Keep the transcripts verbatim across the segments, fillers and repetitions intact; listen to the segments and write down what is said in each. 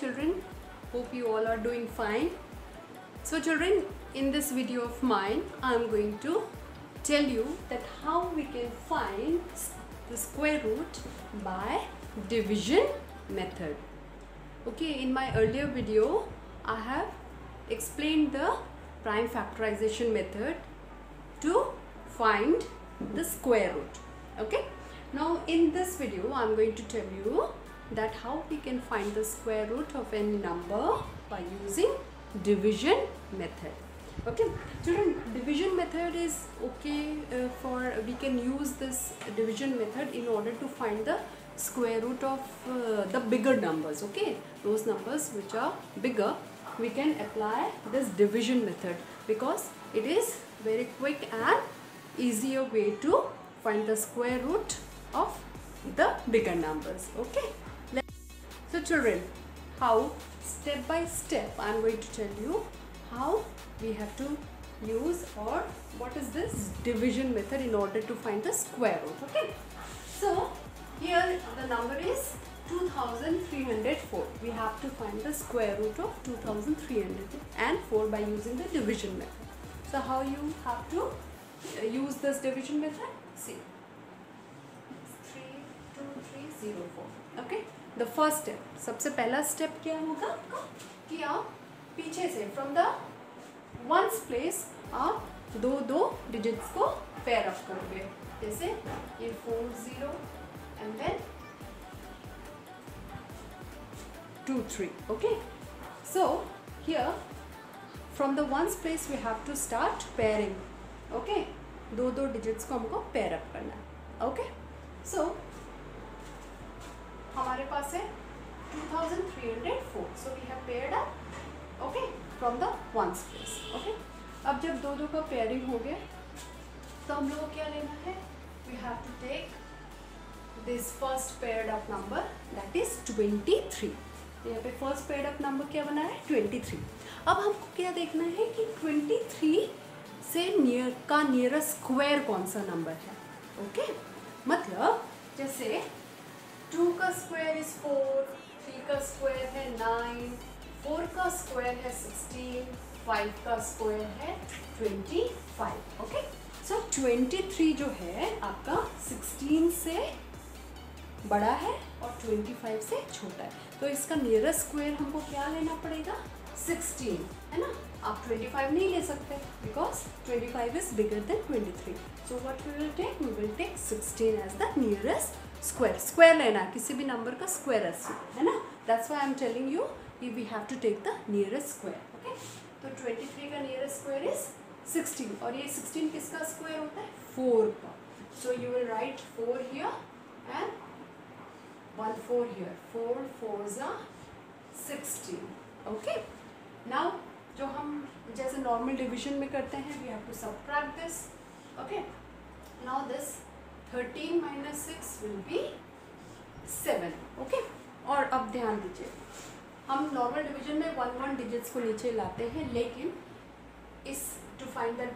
children. Hope you all are doing fine. So children, in this video of mine, I am going to tell you that how we can find the square root by division method. Okay, in my earlier video, I have explained the prime factorization method to find the square root. Okay, now in this video, I'm going to tell you that how we can find the square root of any number by using division method. Okay, children, division method is okay uh, for we can use this division method in order to find the square root of uh, the bigger numbers. Okay, those numbers which are bigger, we can apply this division method because it is very quick and easier way to find the square root of the bigger numbers. Okay, so children, how step by step I am going to tell you how we have to use or what is this division method in order to find the square root. Okay, so here the number is two thousand three hundred four. We have to find the square root of two thousand three hundred four by using the division method. So how you have to use this division method? See, three two three zero four. Okay, the first step, सबसे पहला step क्या होगा आपका कि आप पीछे से from the ones place आप दो दो digits को pair up करोगे. जैसे ये four zero and then two three. Okay, so here from the ones place we have to start pairing. Okay, दो दो digits को हमको pair up करना है. Okay, so हमारे पास है two thousand three hundred four. So we have paired up. Okay, from the ones place. Okay, अब जब दो दो का pairing हो गया तो हम लोग क्या लेना है? We have to take this first paired up number, that is twenty-three. यहाँ पे first paired up number क्या बना है? twenty-three. अब हमको क्या देखना है कि twenty-three से near का nearest square कौन सा number है? Okay, मतलब जैसे two का square is four, three का square है nine, four का square है sixteen, five का square है twenty-five. Okay, so twenty-three जो है आपका sixteen से बड़ा है और twenty-five से छोटा है, तो इसका nearest square हमको क्या लेना पड़ेगा? sixteen, है ना? आप twenty-five नहीं ले सकते because twenty-five is bigger than twenty-three. So what we will take? We will take sixteen as the nearest square. Square लेना किसी भी number का square ऐसे, है ना? That's why I'm telling you we have to take the nearest square. Okay? तो twenty-three का nearest square is sixteen और ये sixteen किसका square होता है? four का. So you will write four here and one four here. Four fours are sixteen. Okay. Now जो हम जैसे normal division में करते हैं, we have to subtract this. Okay. Now this thirteen minus six will be seven. Okay. और अब ध्यान दीजिए, हम normal division में one one digits को नीचे लाते हैं, लेकिन इस to find the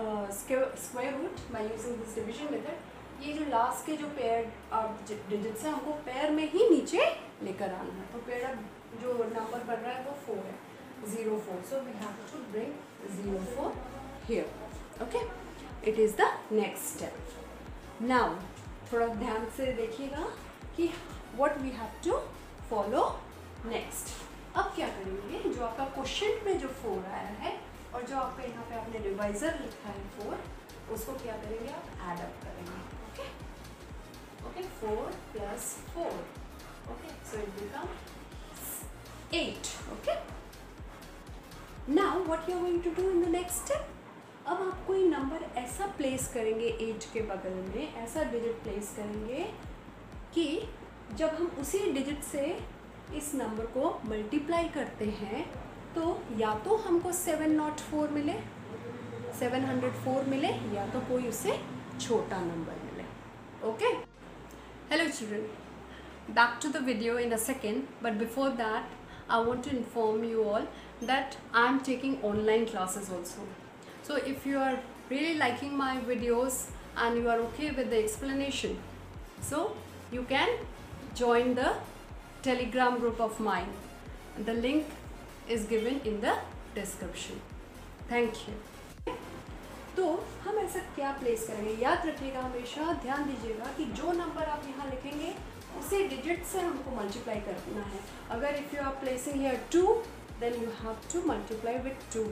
uh, square square root by using this division method, ये जो लास्ट के जो पेयर आप डिजिट से हमको पेयर में ही नीचे लेकर आना है. तो पेयर अब जो नंबर बन रहा है वो फोर है, zero four. So we have to bring zero four here. Okay, it is the next step. Now थोड़ा ध्यान से देखिएगा कि what we have to follow next. अब क्या करेंगे, जो आपका क्वेश्चन में जो फोर आया है और जो आपका यहाँ पे आपने रिवाइजर लिखा है फोर, उसको क्या करेंगे आप ऐड अप करेंगे. Okay, four plus four. Okay, so it becomes eight. Okay. Now what you are going to do in the next step? अब आप कोई नंबर ऐसा place करेंगे eight के बगल में, ऐसा digit place करेंगे कि जब हम उसी digit से इस number को multiply करते हैं तो या तो हमको seven not four मिले, seven hundred four मिले, या तो कोई उससे छोटा number मिले. Okay. Hello children, back to the video in a second, but before that I want to inform you all that I am taking online classes also. So if you are really liking my videos and you are okay with the explanation, so you can join the Telegram group of mine. The link is given in the description. Thank you. तो हम ऐसा क्या place करेंगे, याद रखिएगा, हमेशा ध्यान दीजिएगा कि जो नंबर आप यहाँ लिखेंगे उसे डिजिट से हमको मल्टीप्लाई करना है. अगर if you are placing here two then you have to multiply with two.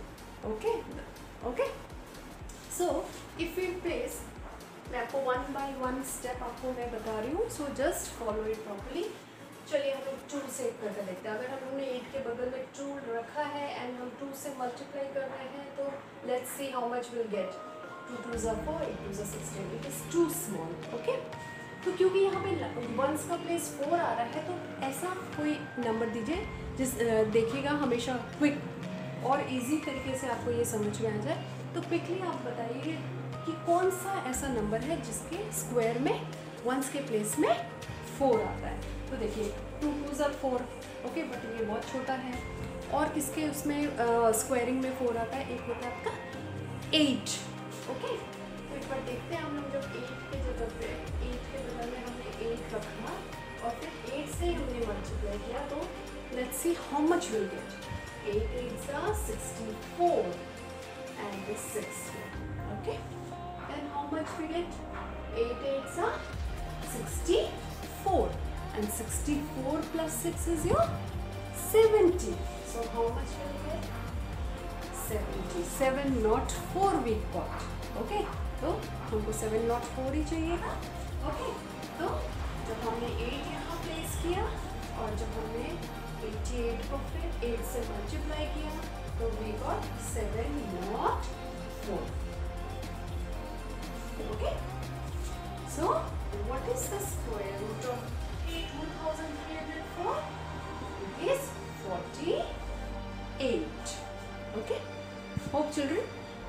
Okay okay. So if you place, मैं आपको वन बाय वन स्टेप आपको मैं बता रही हूँ, so just follow it properly. चलिए हम लोग टू से एक करके देखते हैं. अगर हम लोगों ने एट के बगल में टू रखा है एंड हम टू से मल्टीप्लाई कर रहे हैं तो let's see how much will get. Two twos are four, eight twos are sixteen. It is too small. Okay, तो क्योंकि यहाँ पे वंस का प्लेस फोर आ रहा है तो ऐसा कोई नंबर दीजिए जिस देखिएगा हमेशा क्विक और ईजी तरीके से आपको ये समझ में आ जाए. तो क्विकली आप बताइए कि कौन सा ऐसा नंबर है जिसके स्क्वायर में वंस के प्लेस में फोर आता है. तो देखिए two two are four. Okay, but ये बहुत छोटा है. और किसके उसमें स्क्वायरिंग uh, में फोर आता है, एक होता है आपका एट. ओके, तो एक बार देखते हैं हम लोग जब एट के जगह पे एट के बगल में हमने एट रखा और फिर एट से हमने मल्टीप्लाई किया तो let's see how much will get. Eight eight are sixty four and six. Okay, and how much will get. Eight eight are sixty four and sixty-four plus six is your seventy. So how much will you get? Seventy-seven, not four we got. Okay, so हमको seven not four ही चाहिए था. Okay, तो जब हमने eight यहाँ place किया और जब हमने eighty-eight को फिर eight से multiply किया तो we got seven not four. Okay, so what is the square root of eight thousand three hundred four? It is forty-eight. Okay. Hope children,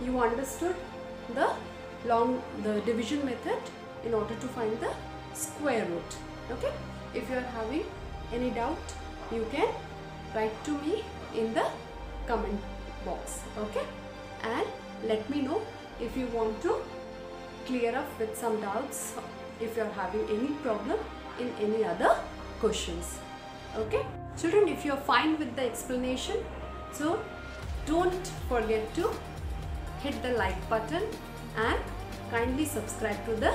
you understood the long the division method in order to find the square root. Okay. If you are having any doubt, you can write to me in the comment box. Okay. And let me know if you want to clear up with some doubts. If you are having any problem in any other questions. Okay children, if you are fine with the explanation, so don't forget to hit the like button and kindly subscribe to the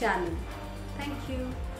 channel. Thank you.